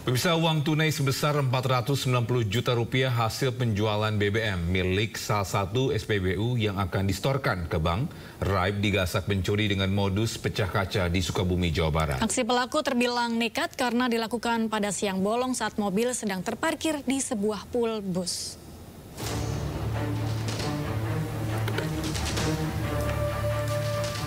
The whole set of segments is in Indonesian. Pemirsa, uang tunai sebesar Rp490 juta hasil penjualan BBM milik salah satu SPBU yang akan distorkan ke bank, raib digasak pencuri dengan modus pecah kaca di Sukabumi, Jawa Barat. Aksi pelaku terbilang nekat karena dilakukan pada siang bolong saat mobil sedang terparkir di sebuah pool bus.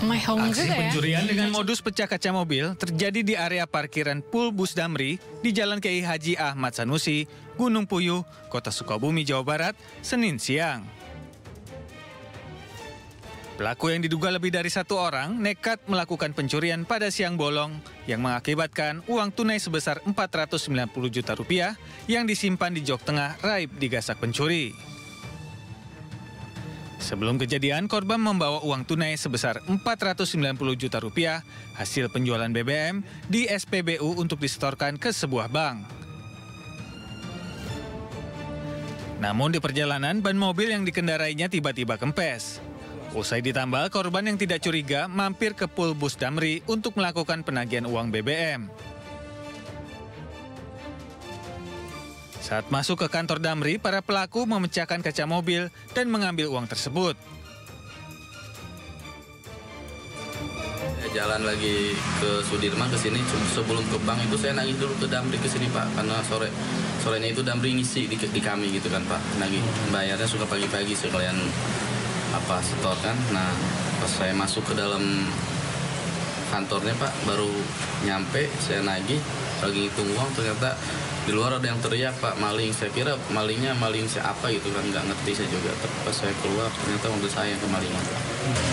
Aksi pencurian dengan modus pecah kaca mobil terjadi di area parkiran Pool Bus Damri di Jalan KH Ahmad Sanusi, Gunung Puyuh, Kota Sukabumi, Jawa Barat, Senin siang. Pelaku yang diduga lebih dari satu orang nekat melakukan pencurian pada siang bolong yang mengakibatkan uang tunai sebesar Rp490 juta yang disimpan di jok tengah raib digasak pencuri. Sebelum kejadian, korban membawa uang tunai sebesar Rp490 juta hasil penjualan BBM di SPBU untuk disetorkan ke sebuah bank. Namun di perjalanan, ban mobil yang dikendarainya tiba-tiba kempes. Usai ditambal, korban yang tidak curiga mampir ke Pool Bus Damri untuk melakukan penagihan uang BBM. Saat masuk ke kantor Damri, para pelaku memecahkan kaca mobil dan mengambil uang tersebut. Saya jalan lagi ke Sudirman ke sini, sebelum ke bank itu saya nagih dulu ke Damri ke sini, Pak, karena sorenya itu Damri ngisi di kami gitu kan, Pak. Nagih bayarnya suka pagi-pagi sekalian setor kan. Nah, pas saya masuk ke dalam kantornya, Pak, baru nyampe saya nagih lagi hitung uang, ternyata di luar ada yang teriak, Pak, maling. Saya kira malingnya maling siapa gitu kan, nggak ngerti saya juga. Pas saya keluar, ternyata mobil saya kemalingan.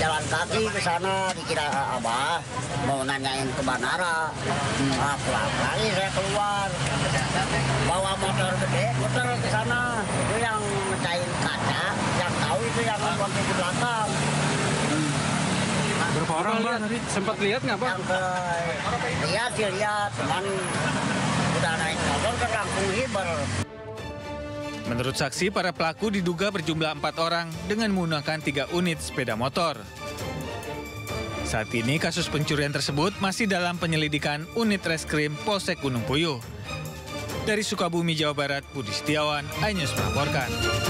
Jalan kaki ke sana, dikira abah mau nanyain ke bandara. Pulang lagi saya keluar, bawa motor gede, motor ke sana. Itu yang mecahin kaca, yang tahu itu yang konten di belakang. Berapa orang, Pak? Sempat lihat nggak, Pak? Lihat, lihat, cuman udah naik motor kan langsung hiber. Menurut saksi, para pelaku diduga berjumlah 4 orang dengan menggunakan 3 unit sepeda motor. Saat ini kasus pencurian tersebut masih dalam penyelidikan unit reskrim Polsek Gunung Puyuh. Dari Sukabumi, Jawa Barat, Budi Setiawan, iNews melaporkan.